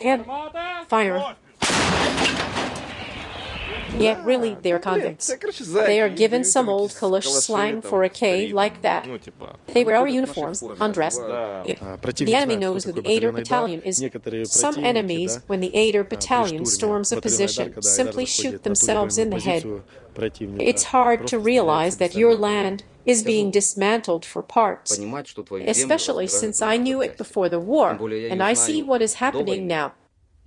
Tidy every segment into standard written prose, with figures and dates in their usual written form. and fire. Yet really, they are convicts. They are given some old Kalush slang for a K like that. They wear our uniforms, undressed. The enemy knows who the Aidar battalion is. Some enemies, when the Aidar battalion storms a position, simply shoot themselves in the head. It's hard to realize that your land is being dismantled for parts, especially since I knew it before the war, and I see what is happening now.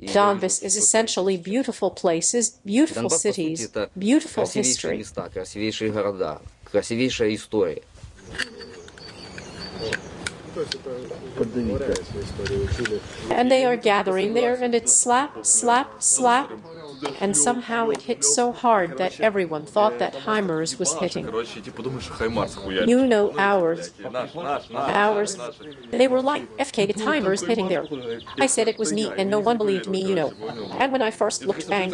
Donbass is essentially beautiful places, beautiful cities, beautiful history. And they are gathering there, and it's slap, slap, slap. And somehow it hit so hard that everyone thought that HIMARS was hitting. You know, ours. They were like, FK, it's HIMARS hitting there. I said it was me, and no one believed me, you know. And when I first looked, bang,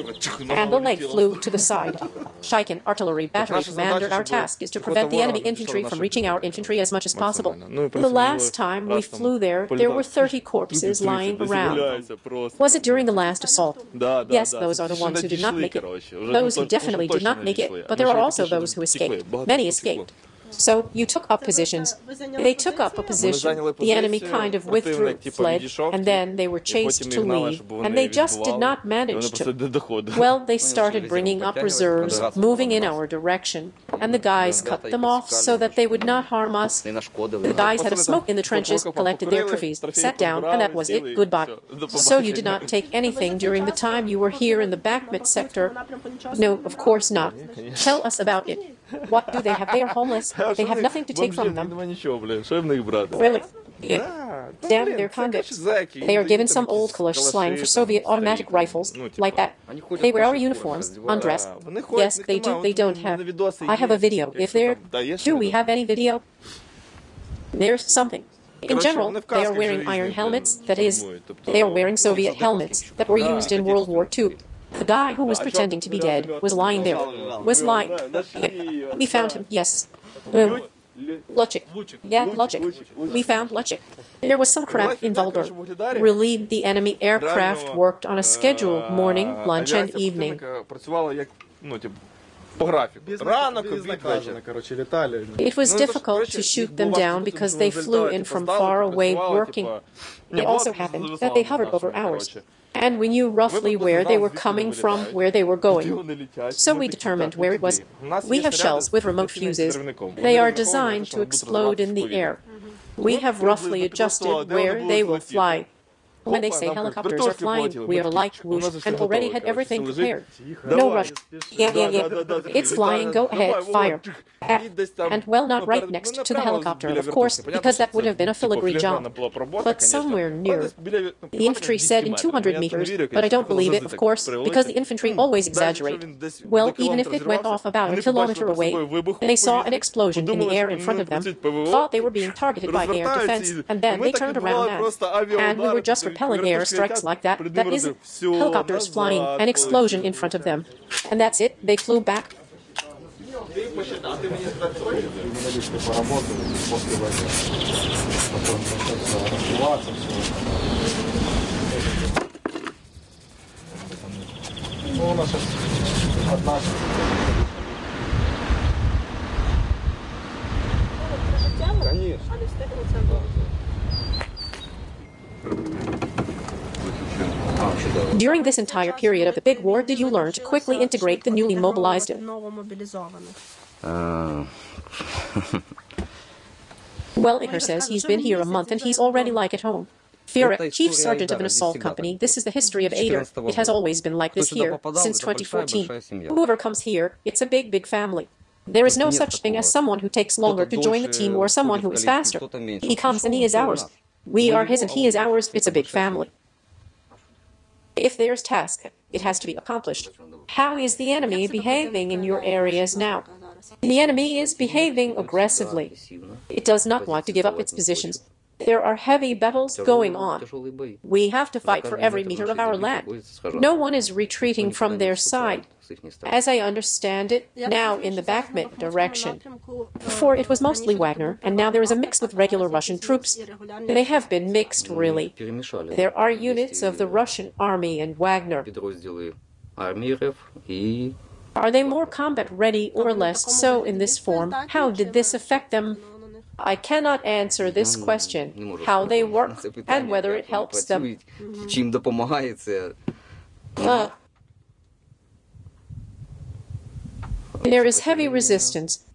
and the leg flew to the side. Shaikin artillery battery commander, our task is to prevent the enemy infantry from reaching our infantry as much as possible. The last time we flew there were 30 corpses lying around. Was it during the last assault? Yes, those are the ones who did not make it. Those who definitely did not make it, but there are also those who escaped. Many escaped. So you took up positions. They took up a position. The enemy kind of withdrew, fled, and then they were chased to leave, and they just did not manage to. Well, they started bringing up reserves, moving in our direction, and the guys cut them off so that they would not harm us. The guys had a smoke in the trenches, collected their trophies, sat down, and that was it. Goodbye. So you did not take anything during the time you were here in the Bakhmut sector? No, of course not. Tell us about it. What do they have? They are homeless. They have nothing to take from them. Really? Yeah. Damn, they're convicts. They are given some old Kalush slang for Soviet automatic rifles, like that. They wear our uniforms, undressed. Yes, they do. They don't have. I have a video. If they're... Do we have any video? There's something. In general, they are wearing iron helmets, that is, they are wearing Soviet helmets that were used in World War II. The guy who was pretending to be dead was lying there. Was lying. We found him, yes. Luchik. Yeah, Luchik. We found Luchik. There was some crap in Vuhledar. Relieved the enemy aircraft worked on a schedule morning, lunch, and evening. It was difficult to shoot them down because they flew in from far away working. It also happened that they hovered over ours. And we knew roughly where they were coming from, where they were going. So we determined where it was. We have shells with remote fuses. They are designed to explode in the air. We have roughly adjusted where they will fly. When they say helicopters are flying, we are like whoosh, and already had everything prepared. No rush. It's flying, go ahead, fire. And well, not right next to the helicopter, of course, because that would have been a filigree job. But somewhere near. The infantry said in 200 meters, but I don't believe it, of course, because the infantry always exaggerate. Well, even if it went off about a kilometer away, they saw an explosion in the air in front of them, thought they were being targeted by air defense, and then they turned around and we were just repelling air strikes like that. That is helicopters flying, an explosion in front of them. And that's it, they flew back. During this entire period of the big war, did you learn to quickly integrate the newly mobilized? Well, Ihor says he's been here a month and he's already like at home. Firek, chief sergeant of an assault company, this is the history of Aidar. It has always been like this here, since 2014. Whoever comes here, it's a big, big family. There is no such thing as someone who takes longer to join the team or someone who is faster. He comes and he is ours. We are his and he is ours. It's a big family. If there's task, it has to be accomplished. How is the enemy behaving in your areas now? The enemy is behaving aggressively. It does not want to give up its positions. There are heavy battles going on. We have to fight for every meter of our land. No one is retreating from their side, as I understand it, now in the Bakhmut direction. Before it was mostly Wagner, and now there is a mix with regular Russian troops. They have been mixed, really. There are units of the Russian army and Wagner. Are they more combat-ready or less so in this form? How did this affect them? I cannot answer this question, how they work and whether it helps them. There is heavy resistance.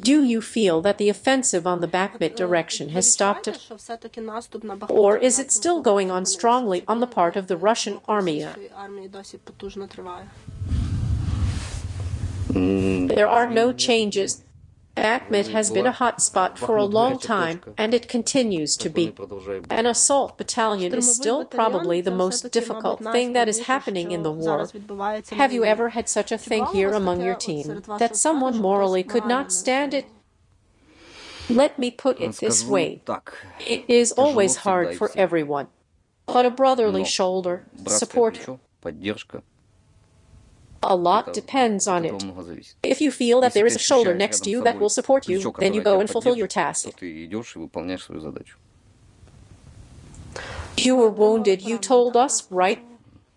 Do you feel that the offensive on the Bakhmut direction has stopped it? Or is it still going on strongly on the part of the Russian army? There are no changes. Bakhmut has been a hot spot for a long time, and it continues to be. An assault battalion is still probably the most difficult thing that is happening in the war. Have you ever had such a thing here among your team, that someone morally could not stand it? Let me put it this way. It is always hard for everyone, but a brotherly shoulder, support. A lot depends on it. If you feel that there is a shoulder next to you that will support you, then you go and fulfill your task. You were wounded, you told us, right?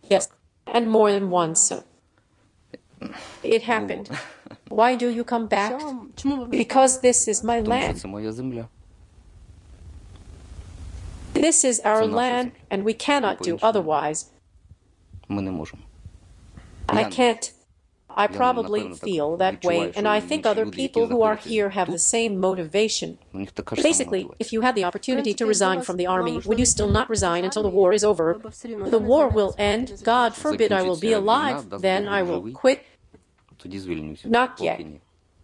Yes, and more than once. It happened. Why do you come back? Because this is my land. This is our land, and we cannot do otherwise. I can't. I probably feel that way, and I think other people who are here have the same motivation. Basically, if you had the opportunity to resign from the army, would you still not resign until the war is over? The war will end. God forbid I will be alive, then I will quit. Not yet.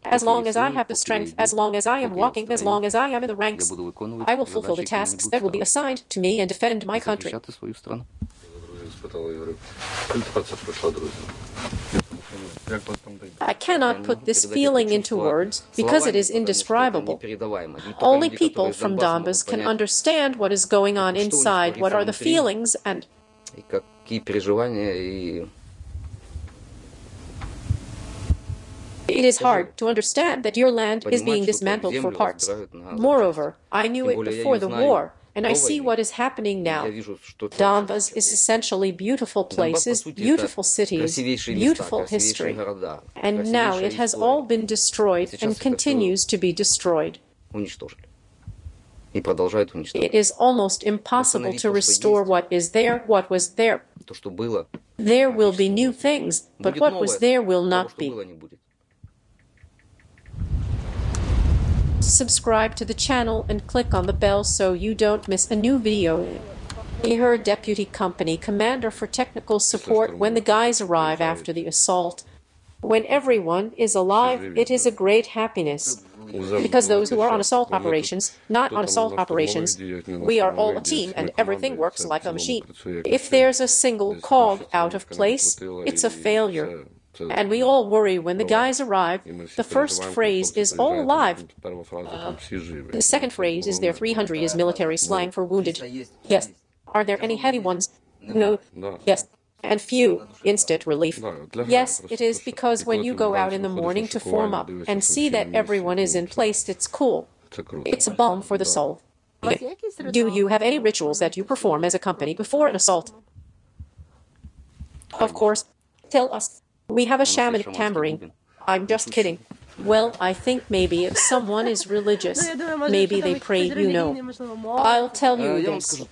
As long as I have the strength, as long as I am walking, as long as I am in the ranks, I will fulfill the tasks that will be assigned to me and defend my country. I cannot put this feeling into words because it is indescribable. Only people from Donbass can understand what is going on inside, what are the feelings, and it is hard to understand that your land is being dismantled for parts. Moreover, I knew it before the war. And I see what is happening now. Donbass is essentially beautiful places, beautiful cities, beautiful history. And now it has all been destroyed and continues to be destroyed. It is almost impossible to restore what is there, what was there. There will be new things, but what was there will not be. Subscribe to the channel and click on the bell so you don't miss a new video. Ihor Deputy Company Commander for technical support when the guys arrive after the assault. When everyone is alive, it is a great happiness. Because those who are on assault operations, not on assault operations, we are all a team and everything works like a machine. If there's a single cog out of place, it's a failure. And we all worry when the guys arrive. The first phrase is all alive. The second phrase is their 300 is military slang for wounded. Yes. Are there any heavy ones? No. Yes. And few. Instant relief. Yes, it is because when you go out in the morning to form up and see that everyone is in place, it's cool. It's a balm for the soul. Do you have any rituals that you perform as a company before an assault? Of course. Tell us. We have a shamanic tambourine. I'm just kidding. Well, I think maybe if someone is religious, maybe they pray, you know. I'll tell you this.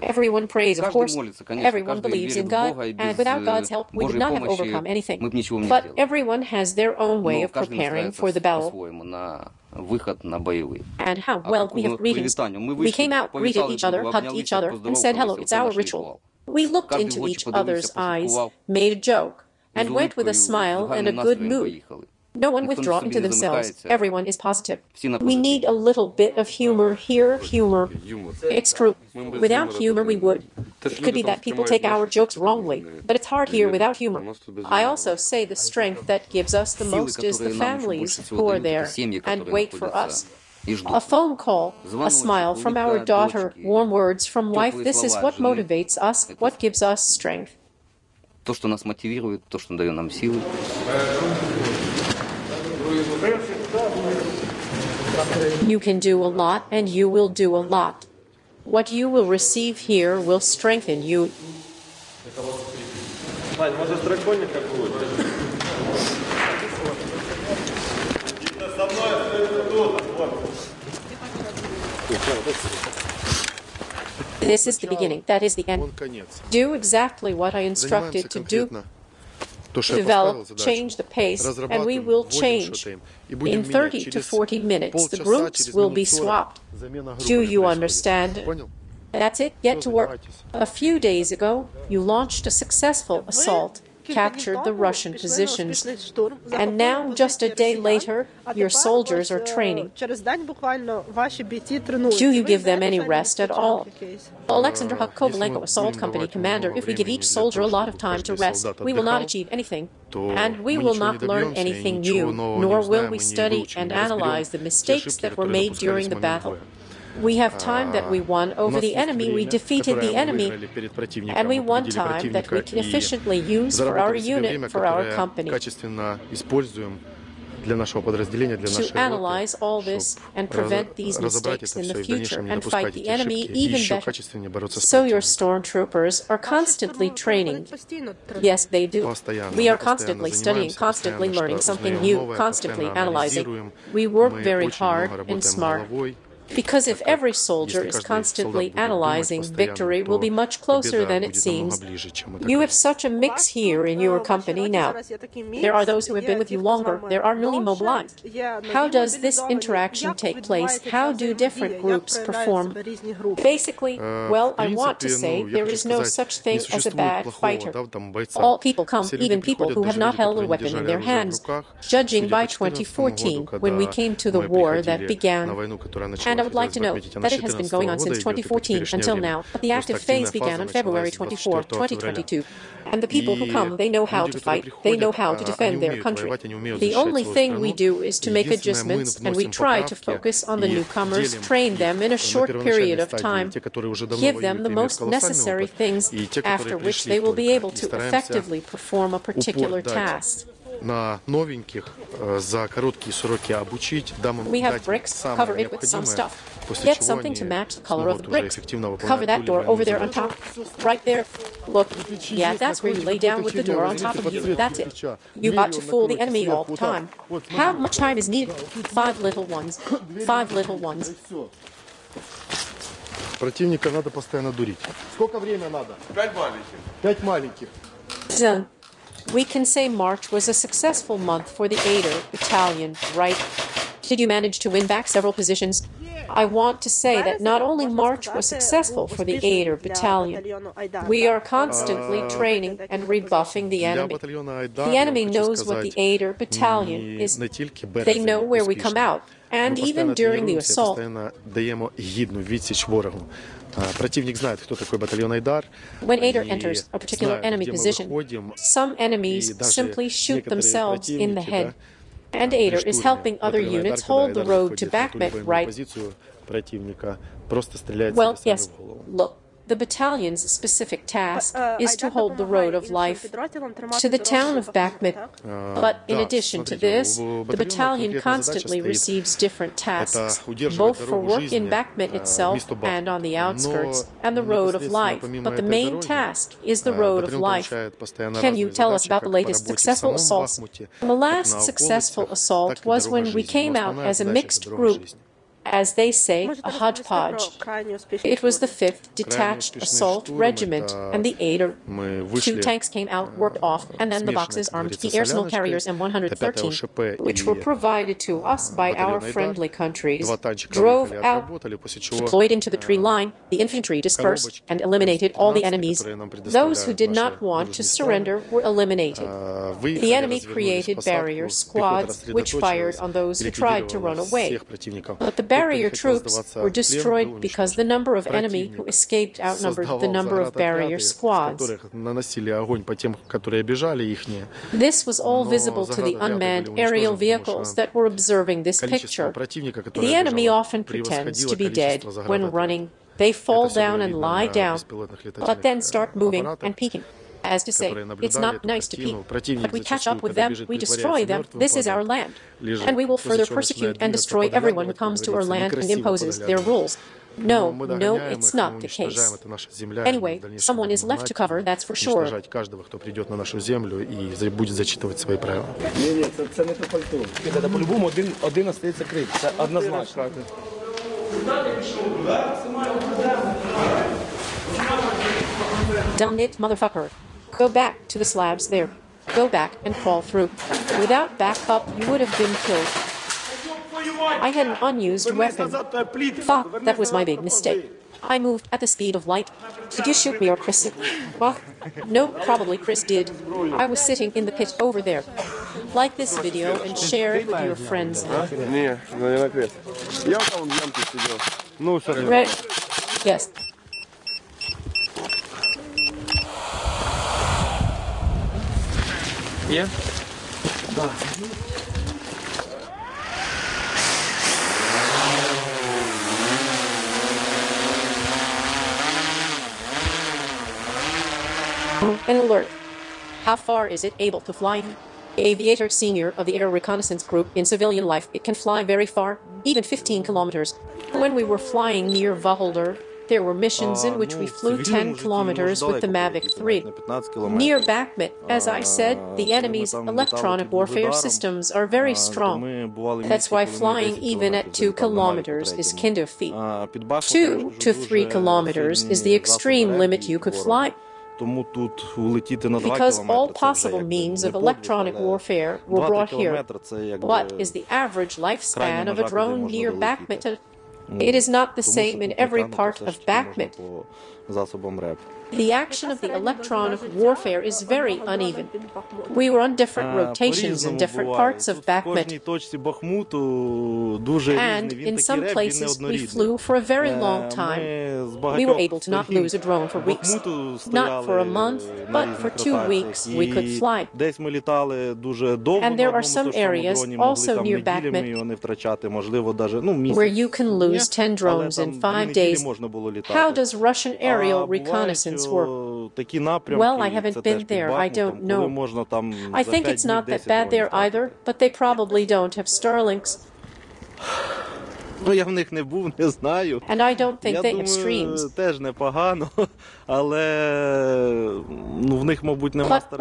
Everyone prays, of course. Everyone believes in God, and without God's help, we would not have overcome anything. But everyone has their own way of preparing for the battle. And how well we have greetings. We came out, greeted each other, hugged each other, and said hello, it's our ritual. We looked into each other's eyes, made a joke, and went with a smile and a good mood. No one withdraw into themselves. Everyone is positive. We need a little bit of humor here. Humor. It's true. Without humor, we would. It could be that people take our jokes wrongly, but it's hard here without humor. I also say the strength that gives us the most is the families who are there and wait for us. A phone call, a smile from our daughter, warm words from wife, this is what motivates us, what gives us strength. You can do a lot, and you will do a lot. What you will receive here will strengthen you. This is the beginning, that is the end. Do exactly what I instructed to do. Develop, change the pace, and we will change. In 30 to 40 minutes, the groups will be swapped. Do you understand? That's it, get to work. A few days ago, you launched a successful assault, captured the Russian positions, and now, just a day later, your soldiers are training. Do you give them any rest at all? Alexander Kovalenko, Assault Company Commander, if we give each soldier a lot of time to rest, we will not achieve anything, and we will not learn anything new, nor will we study and analyze the mistakes that were made during the battle. We have time that we won over the enemy, we defeated the enemy, and we won time that we can efficiently use for our unit, for our company. To analyze all this and prevent these mistakes in the future and fight the enemy even better. So your stormtroopers are constantly training. Yes, they do. We are constantly studying, constantly learning something new, constantly analyzing. We work very hard and smart. Because if every soldier is constantly analyzing, victory will be much closer than it seems. You have such a mix here in your company now. There are those who have been with you longer, there are newly mobilized. How does this interaction take place? How do different groups perform? Basically, well, I want to say there is no such thing as a bad fighter. All people come, even people who have not held a weapon in their hands. Judging by 2014, when we came to the war that began, and I would like to note that it has been going on since 2014 until now, but the active phase began on February 24, 2022. And the people who come, they know how to fight, they know how to defend their country. The only thing we do is to make adjustments, and we try to focus on the newcomers, train them in a short period of time, give them the most necessary things, after which they will be able to effectively perform a particular task. We have bricks, cover it with some stuff. Get something to match the color of the bricks. Cover that door over there on top. Right there. Look, yeah, that's where you lay down with the door on top of you. That's it. You got to fool the enemy all the time. How much time is needed? 5 little ones. 5 little ones. Done. We can say March was a successful month for the Aidar battalion, right? Did you manage to win back several positions? I want to say that not only March was successful for the Aidar battalion, we are constantly training and rebuffing the enemy. The enemy knows what the Aidar battalion is. They know where we come out, and even during the assault. When Aidar enters a particular enemy position, some enemies simply shoot themselves in the head, and Aidar is helping other units hold the road to Bakhmut, right? Well, yes, look. The battalion's specific task is to hold the road of life to the town of Bakhmut. But in addition to this, the battalion constantly receives different tasks, both for work in Bakhmut itself and on the outskirts, and the road of life. But the main task is the road of life. Can you tell us about the latest successful assaults? The last successful assault was when we came out as a mixed group. As they say, a hodgepodge. It was the 5th Detached Assault Regiment and the Aidar. 2 tanks came out, worked off, and then the boxes armed the arsenal carriers M113, which were provided to us by our friendly countries, drove out, deployed into the tree line, the infantry dispersed, and eliminated all the enemies. Those who did not want to surrender were eliminated. The enemy created barrier squads, which fired on those who tried to run away. But the barrier troops were destroyed because the number of enemy who escaped outnumbered the number of barrier squads. This was all visible to the unmanned aerial vehicles that were observing this picture. The enemy often pretends to be dead when running. They fall down and lie down, but then start moving and peeking. As to say, it's not nice to peek, but we catch up with them, we destroy them, this is our land, and we will further persecute and destroy everyone who comes to our land and imposes their rules. No, no, it's not the case. Anyway, someone is left to cover, that's for sure. Done it, motherfucker. Go back to the slabs there. Go back and crawl through. Without backup, you would have been killed. I had an unused weapon. Fuck, that was my big mistake. I moved at the speed of light. Did you shoot me or Chris? Well, no, probably Chris did. I was sitting in the pit over there. Like this video and share it with your friends. Yes. Yeah. An alert. How far is it able to fly? Aviator senior of the Air Reconnaissance Group. In civilian life, it can fly very far, even 15 kilometers. When we were flying near Vuhledar, there were missions in which we flew 10 kilometers with the Mavic 3. Near Bakhmut, as I said, the enemy's electronic warfare systems are very strong. That's why flying even at 2 kilometers is kind of feat. 2 to 3 kilometers is the extreme limit you could fly. Because all possible means of electronic warfare were brought here. What is the average lifespan of a drone near Bakhmut? It is not the same in every part of Bakhmut. The action of the electronic warfare is very uneven. We were on different rotations in different parts of Bakhmut. And in some places we flew for a very long time. We were able to not lose a drone for weeks. Not for a month, but for 2 weeks we could fly. And there are some areas, also near Bakhmut, where you can lose 10 drones in 5 days. How does Russian aerial reconnaissance work? Well, I haven't been there, I don't know. I think it's not that bad there either, but they probably don't have Starlinks. And I don't think they have streams. But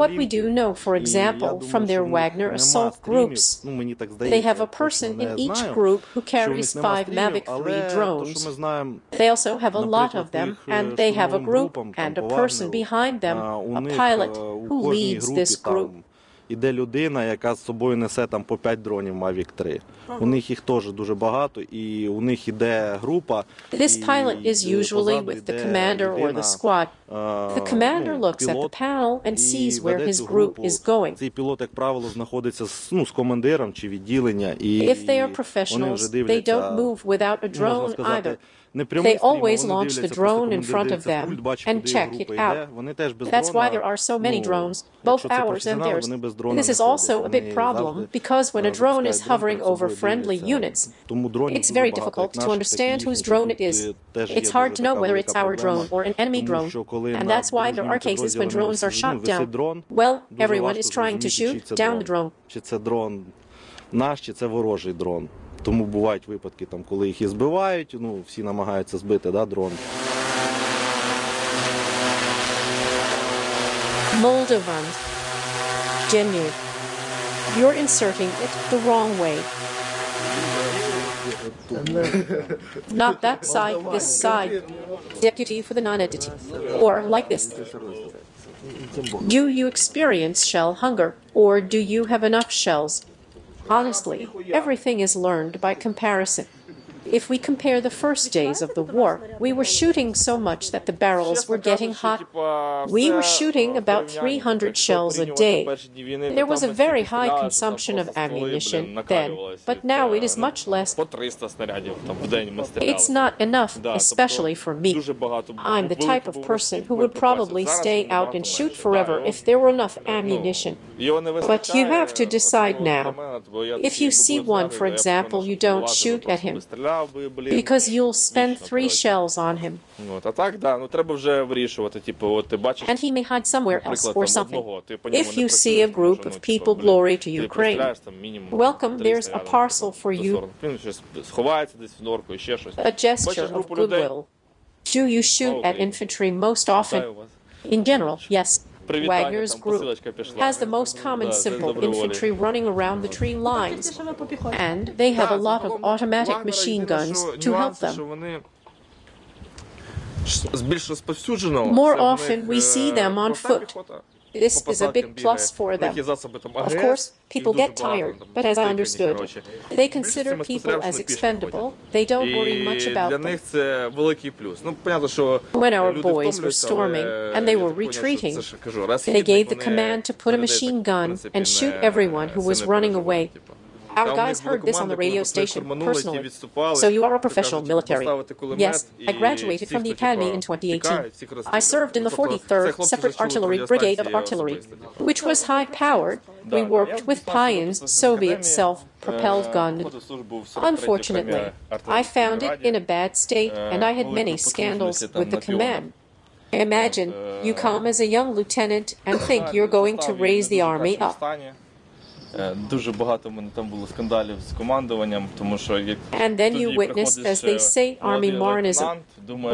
what we do know, for example, from their Wagner assault groups, they have a person in each group who carries 5 Mavic 3 drones. They also have a lot of them, and they have a group and a person behind them, a pilot, who leads this group. Іде людина, яка з собою несе там по 5 дронів Mavic 3. У них їх теж дуже багато, і у них іде група. This pilot is usually with the commander or the squad. The commander looks at the panel and sees where his group is going. Цей пілот, як правило, знаходиться з командиром чи відділення, і if they are professionals, they don't move without a drone either. They always launch the drone in front of them and check it out. That's why there are so many drones, both ours and theirs. This is also a big problem, because when a drone is hovering over friendly units, it's very difficult to understand whose drone it is. It's hard to know whether it's our drone or an enemy drone, and that's why there are cases when drones are shot down. Well, everyone is trying to shoot down the drone. Тому бувають випадки, там, коли їх і збивають, ну, всі намагаються збити, да, дрон. Moldovan. Genuine. You're inserting it the wrong way. Not that side, this side. Deputy for the non-entity. Or like this. Do you experience shell hunger? Or do you have enough shells? Honestly, everything is learned by comparison. If we compare the first days of the war, we were shooting so much that the barrels were getting hot. We were shooting about 300 shells a day. There was a very high consumption of ammunition then, but now it is much less. It's not enough, especially for me. I'm the type of person who would probably stay out and shoot forever if there were enough ammunition. But you have to decide now. If you see one, for example, you don't shoot at him, because you'll spend 3 shells on him. And he may hide somewhere else or something. If you see a group of people, glory to Ukraine. Welcome, there's a parcel for you, a gesture of goodwill. Do you shoot at infantry most often? In general, yes. Wagner's group has the most common simple infantry running around the tree lines, and they have a lot of automatic machine guns to help them. More often we see them on foot. This is a big plus for them. Of course, people get tired, but as I understood, they consider people as expendable. They don't worry much about them. When our boys were storming and they were retreating, they gave the command to put a machine gun and shoot everyone who was running away. Our guys heard this on the radio station personally. So you are a professional military. Yes, I graduated from the academy in 2018. I served in the 43rd Separate Artillery Brigade of Artillery, which was high-powered. We worked with Pion's Soviet self-propelled gun. Unfortunately, I found it in a bad state, and I had many scandals with the command. Imagine you come as a young lieutenant and think you're going to raise the army up. And then you witnessed, as they say, army Martinism,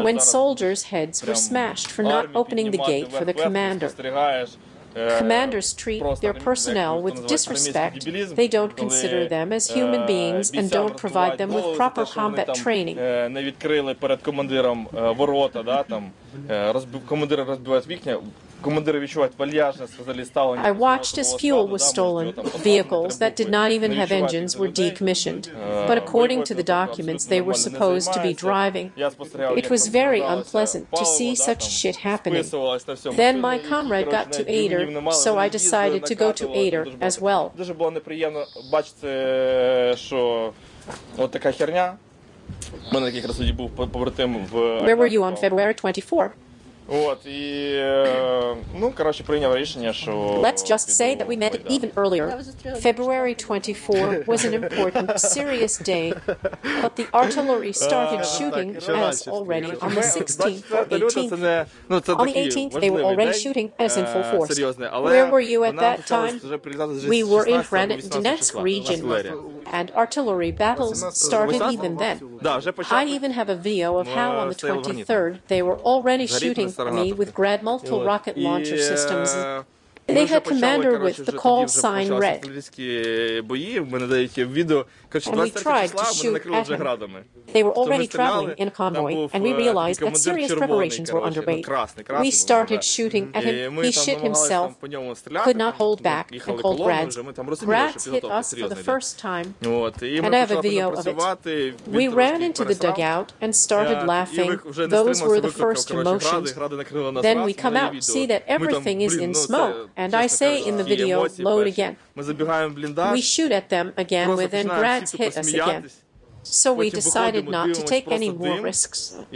when soldiers' heads were smashed for not opening the gate for the commander. Commanders treat their personnel with disrespect. They don't consider them as human beings and don't provide them with proper combat training. I watched as fuel was stolen, vehicles that did not even have engines were decommissioned, but according to the documents they were supposed to be driving. It was very unpleasant to see such shit happening. Then my comrade got to Aidar, so I decided to go to Aidar as well. Where were you on February 24? Let's just say that we met even earlier. February 24 was an important, serious day, but the artillery started shooting as already on the 16th or 18th. On the 18th, they were already shooting as in full force. Where were you at that time? We were in Donetsk region, and artillery battles started even then. I even have a video of how on the 23rd they were already shooting me with Grad multiple rocket launcher systems. They had commander with the call sign red, and we tried to shoot at him. They were already traveling in a convoy, and we realized that serious preparations were underway. We started shooting at him. He shit himself, could not hold back, and called Grads. Grads hit us for the first time, and I have a video of it. We ran into the dugout and started laughing. Those were the first emotions. Then we come out, see that everything is in smoke, and I say in the video, load again. We shoot at them again with an Grads hit us again. So we decided not to take any more risks. On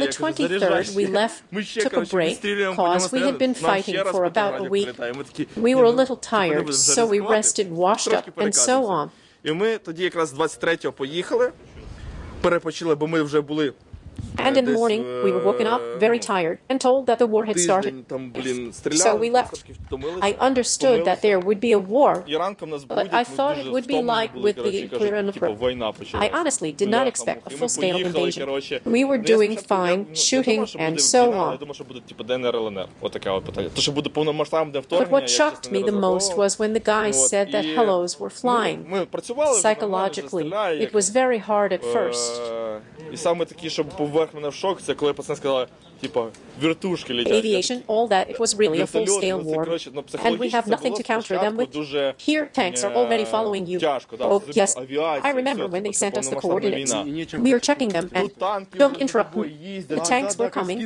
the 23rd, we left, took a break, because we had been fighting for about a week. We were a little tired, so we rested, washed up, and so on. And in the morning, we were woken up very tired and told that the war had started. So we left. I understood that there would be a war, but I thought it would be like with the Kherson. I honestly did not expect a full-scale invasion. We were doing fine, shooting, and so on. But what shocked me the most was when the guys said that hellos were flying. Psychologically, it was very hard at first. І саме такі, що поверх мене в шок, це коли пацани сказали, типа, вертушки летять. Aviation, all that, it was really a full-scale war. And we have nothing to counter them with. Here, tanks are already following you. Oh, yes, I remember when they sent us the coordinates. We were checking them and don't interrupt me. The tanks were coming,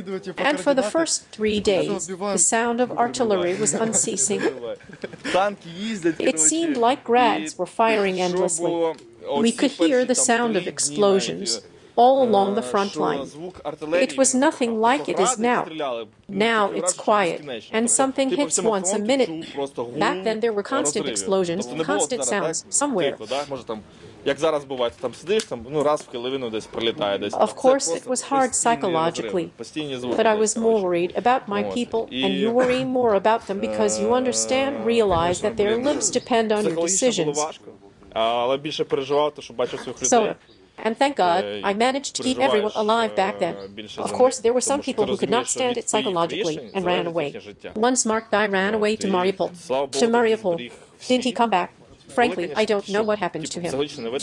and for the first 3 days, the sound of artillery was unceasing. It seemed like Grads were firing endlessly. We could hear the sound of explosions all along the front line. It was nothing like it is now. Now it's quiet, and something hits once a minute. Back then there were constant explosions, constant sounds, somewhere. Of course, it was hard psychologically, but I was more worried about my people, and you worry more about them because you understand, realize that their lives depend on your decisions. So, and thank God, I managed to keep everyone alive back then. Of course, there were some people who could not stand it psychologically and ran away. One smart guy ran away to Mariupol. Didn't he come back? Frankly, I don't know what happened to him.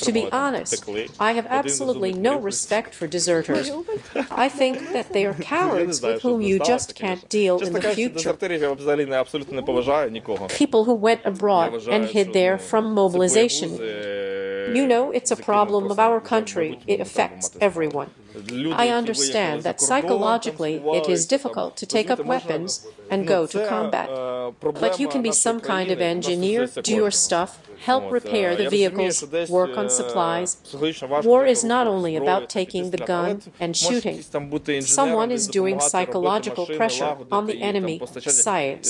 To be honest, I have absolutely no respect for deserters. I think that they are cowards with whom you just can't deal in the future. People who went abroad and hid there from mobilization. You know, it's a problem of our country. It affects everyone. I understand that psychologically it is difficult to take up weapons and go to combat. But you can be some kind of engineer, do your stuff, help repair the vehicles, work on supplies. War is not only about taking the gun and shooting. Someone is doing psychological pressure on the enemy, science.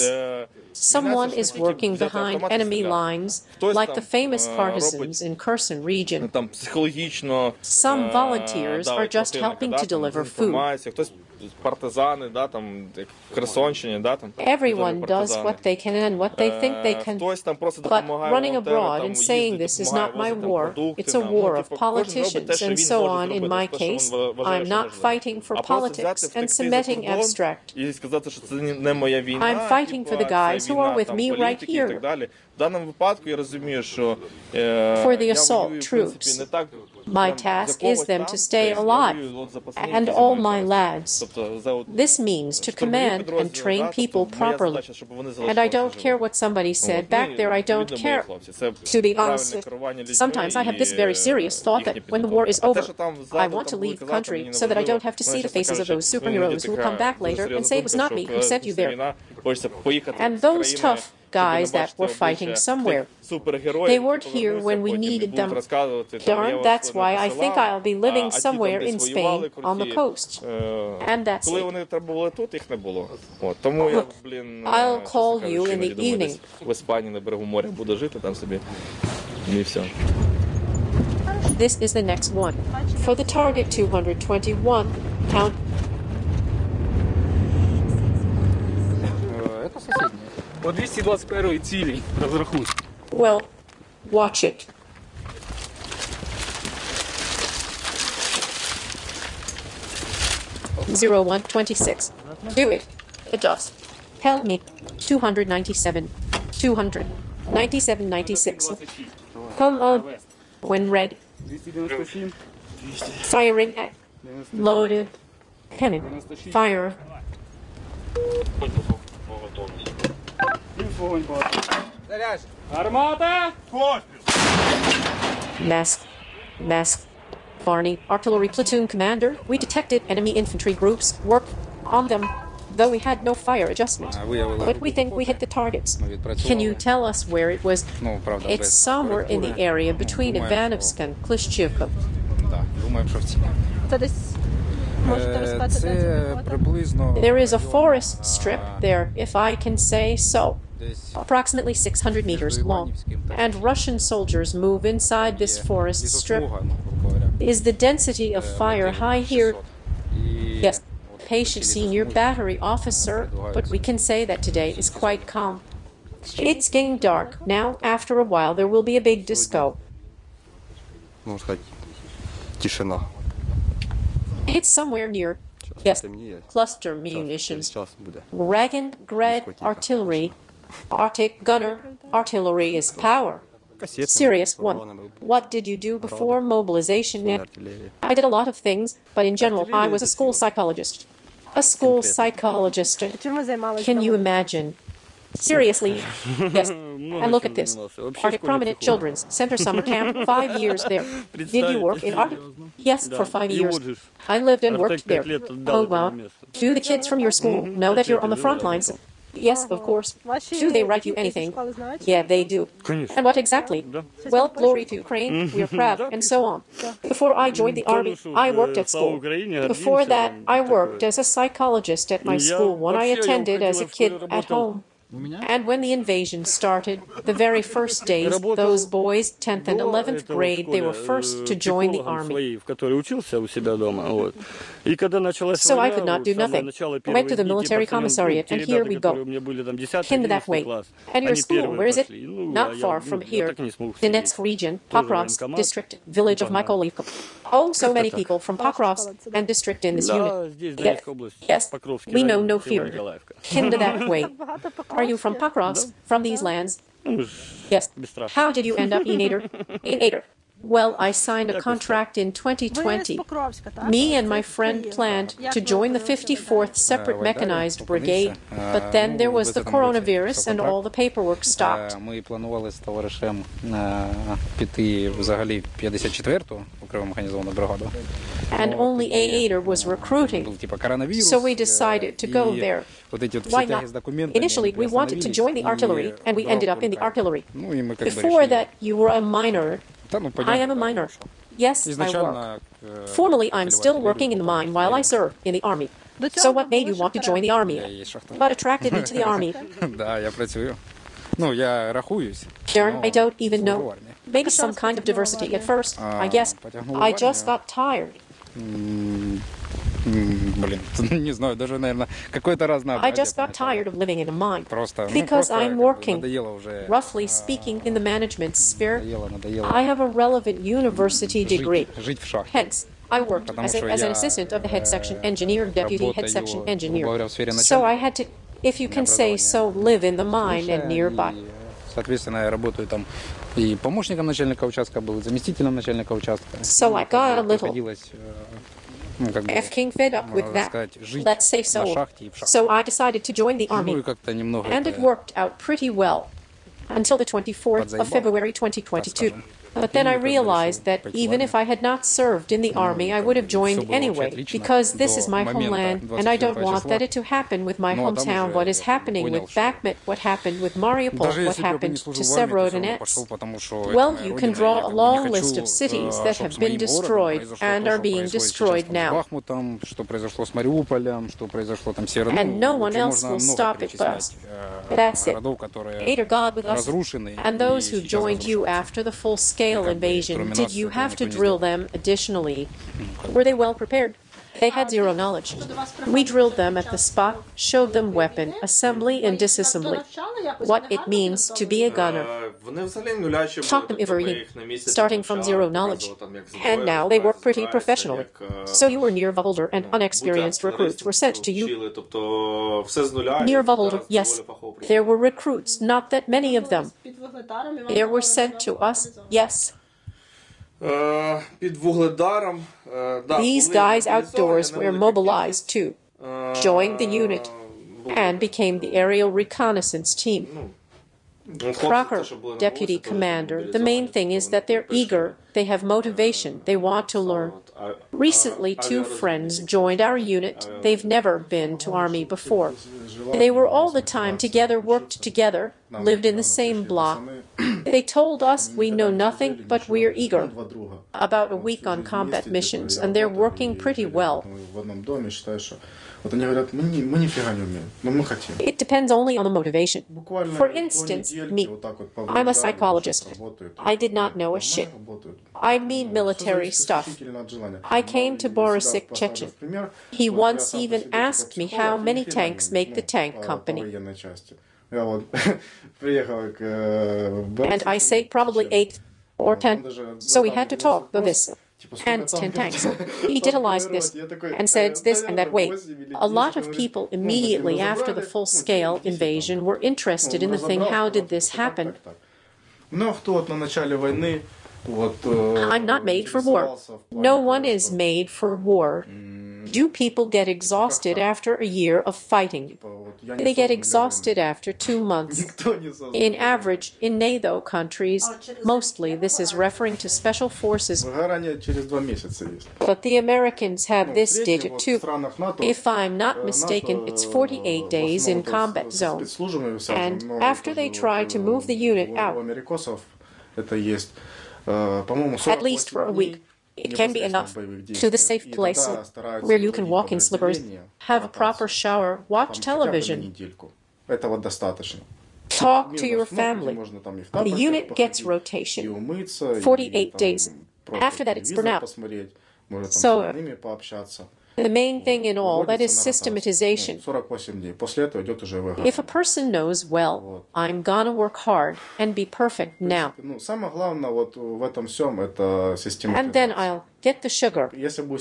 Someone is working behind enemy lines, like the famous partisans in Kherson region. Some volunteers are just helping to deliver food. Everyone does what they can and what they think they can, but running abroad and saying this is not my war, it's a war of politicians and so on, in my case, I'm not fighting for politics and cementing abstract. I'm fighting for the guys who are with me right here, for the assault troops. My task is them to stay alive, and all my lads. This means to command and train people properly. And I don't care what somebody said back there, I don't care. To be honest, sometimes I have this very serious thought that when the war is over, I want to leave the country so that I don't have to see the faces of those superheroes who will come back later and say it was not me who sent you there. And those tough guys that were fighting somewhere. They weren't here when we needed them. Darn, that's why I think I'll be living somewhere in Spain on the coast. And that's it. Look, I'll call you in the evening. This is the next one. For the target 221, count. Well, watch it. Zero 126. Do it. Adjust. Help me. 297. 200. 97. 96. Come on. When ready. Firing at. Loaded. Cannon. Fire. Mask. Barney, artillery platoon commander, we detected enemy infantry groups, worked on them, though we had no fire adjustment. But we think we hit the targets. Can you tell us where it was? It's somewhere in the area between Ivanovsk and Klishchivka. There is a forest strip there, if I can say so, approximately 600 meters long, and Russian soldiers move inside this forest strip. Is the density of fire high here? Yes, patient senior battery officer, but we can say that today is quite calm. It's getting dark now, after a while there will be a big disco. It's somewhere near, yes, cluster munitions, Ragan, Grad, artillery, Arctic gunner, artillery is power, Serious one. What did you do before mobilization? I did a lot of things, but in general, I was a school psychologist. A school psychologist. Can you imagine? Seriously? Yes. And look at this. Arctic Prominent Children's Center Summer Camp, 5 years there. Did you work in Arctic? Yes, for 5 years. I lived and worked there. Oh, wow. Do the kids from your school know that you're on the front lines? Yes, of course. Do they write you anything? Yeah, they do. And what exactly? Well, glory to Ukraine, we are proud, and so on. Before I joined the army, I worked at school. Before that, I worked as a psychologist at my school when I attended as a kid at home. And when the invasion started, the very first days, those boys, 10th and 11th grade, they were first to join the army. So I could not do nothing. I went to the military commissariat, and here we go. Kind of that way. And your school, where is it? Not far from here. Donetsk region, Pokrovsk district, village of Mikhailivka. Oh, so many people from Pokrovsk and district in this unit. Yes, we know no fear. Kind of that way. Are you from Pokrovsk, from these lands? Yes. How did you end up in Aidar? In Aidar. Well, I signed a contract in 2020. Me and my friend planned to join the 54th Separate Mechanized Brigade, but then there was the coronavirus and all the paperwork stopped. And only Aidar was recruiting, so we decided to go there. Why not? Initially, we wanted to join the artillery, and we ended up in the artillery. Before that, you were a minor. I am a minor. Yes, I work. Formally, I'm still working in the mine while I serve in the army. So what made you want to join the army? What attracted me to the army? Darn, I don't even know. Maybe some kind of diversity at first, I guess. I just got tired. I just got tired of living in a mine, because I'm working, roughly speaking, in the management sphere. I have a relevant university degree, hence, I worked as an assistant of the head section engineer, deputy head section engineer, so I had to, if you can say so, live in the mine and nearby. So I got a little fed up with that, let's say so. So I decided to join the army, and it worked out pretty well, until the 24th of February 2022. But then I realized that even if I had not served in the army, I would have joined anyway, because this is my homeland, and I don't want that to happen with my hometown, what is happening with Bakhmut, what happened with Mariupol, what happened to Severodonets. Well, you can draw a long list of cities that have been destroyed and are being destroyed now. And no one else will stop it but us. That's it. Aidar God with us, and those who joined you after the full scale invasion, did you have to drill them additionally? Were they well prepared? They had zero knowledge. We drilled them at the spot, showed them weapon assembly and disassembly, what it means to be a gunner, taught them everything, starting from zero knowledge, and now they work pretty professionally. So you were near Vuhledar, and unexperienced recruits were sent to you. Near Vuhledar, yes, there were recruits, not that many of them. They were sent to us, yes. These guys outdoors were mobilized too, joined the unit, and became the aerial reconnaissance team. Crocker, deputy commander, the main thing is that they're eager, they have motivation, they want to learn. Recently, two friends joined our unit, they've never been to army before. They were all the time together, worked together, lived in the same block. They told us we know nothing, but we're eager. About a week on combat missions, and they're working pretty well. It depends only on the motivation. For instance, me. I'm a psychologist. I did not know a shit. I mean military stuff. I came to Borisik Chechen. He once even asked me how many tanks make the tank company. And I say probably 8 or 10. So we had to talk about this. And 10 tanks. He titillized this and said it's this and that way. A lot of people immediately after the full-scale invasion were interested in the thing, how did this happen? I'm not made for war. No one is made for war. Do people get exhausted after a year of fighting? They get exhausted after 2 months. In average, in NATO countries, mostly this is referring to special forces. But the Americans have this data too. If I'm not mistaken, it's 48 days in combat zone. And after they try to move the unit out, at least for a week, it can be enough to the safe place where you can walk in slippers, have a proper shower, watch television, talk to your family. The unit gets rotation, 48 days. After that, it's burnout. So the main thing in all that is systematization. If a person knows, well, I'm gonna work hard and be perfect now, and then I'll get the sugar,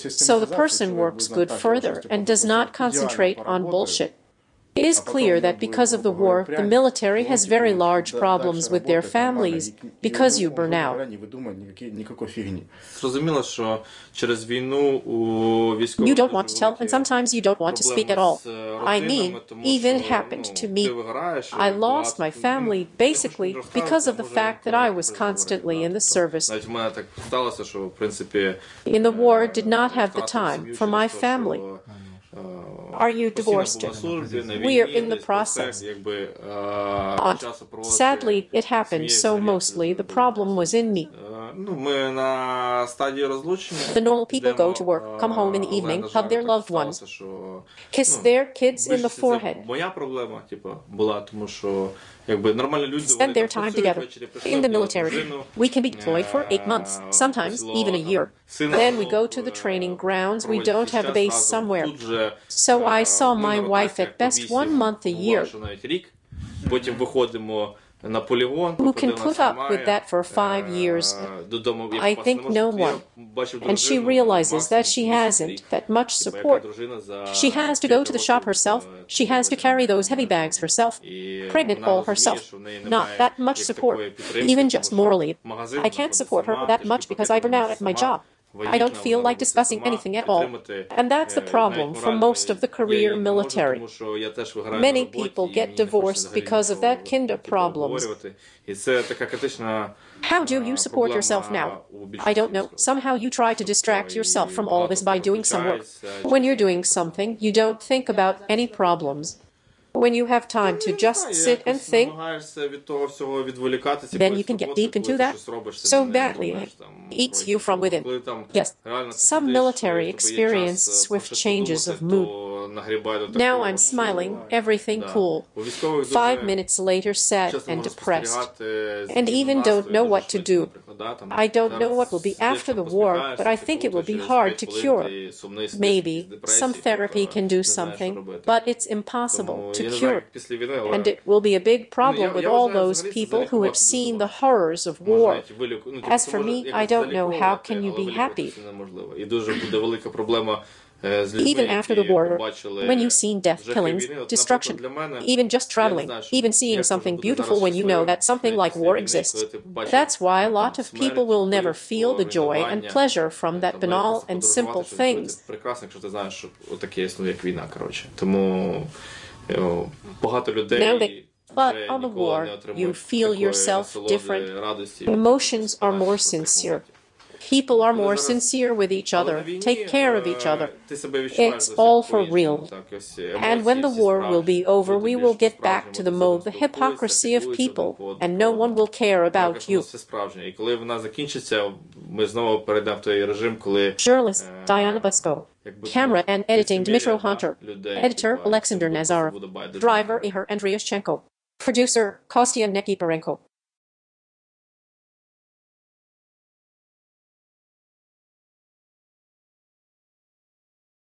so the person works good further and does not concentrate on bullshit. It is clear that because of the war, the military has very large problems with their families, because you burn out. You don't want to tell, and sometimes you don't want to speak at all. I mean, even happened to me. I lost my family, basically, because of the fact that I was constantly in the service. In the war, did not have the time for my family. Are you divorced? We are in the process. Sadly, it happened, so mostly the problem was in me. The normal people go to work, come home in the evening, hug their loved ones, kiss their kids in the forehead, spend their time together. In the military, we can be deployed for 8 months, sometimes even a year. Then we go to the training grounds, we don't have a base somewhere. So I saw my wife at best 1 month a year. Who can put up with that for 5 years? I think no one. And she realizes that she hasn't that much support. She has to go to the shop herself. She has to carry those heavy bags herself. Pregnant all herself. Not that much support, even just morally. I can't support her that much because I burn out at my job. I don't feel like discussing anything at all. And that's the problem for most of the career military. Many people get divorced because of that kind of problems. How do you support yourself now? I don't know. Somehow you try to distract yourself from all this by doing some work. When you're doing something, you don't think about any problems. When you have time to just sit and think, then you can get deep into that so badly it eats you from within. Yes, some military experience swift changes of mood. Now I'm smiling, everything cool. 5 minutes later, sad and depressed, and even don't know what to do. I don't know what will be after the war, but I think it will be hard to cure. Maybe some therapy can do something, but it's impossible to cure. And it will be a big problem with all those people who have seen the horrors of war. As for me, I don't know how can you be happy. Even after the war, when you've seen death, killings, destruction, even just traveling, even seeing something beautiful when you know that something like war exists. That's why a lot of people will never feel the joy and pleasure from that banal and simple things. But on the war, you feel yourself different. Emotions are more sincere. People are more sincere with each other, take care of each other. It's all for real. And when the war will be over, we will get back to the mode, the hypocrisy of people, and no one will care about you. Journalist Diana Basko. Camera and editing Dmitro Hunter. Editor Alexander Nazar. Driver Ihor Andriushchenko. Producer Kostya Nekiparenko.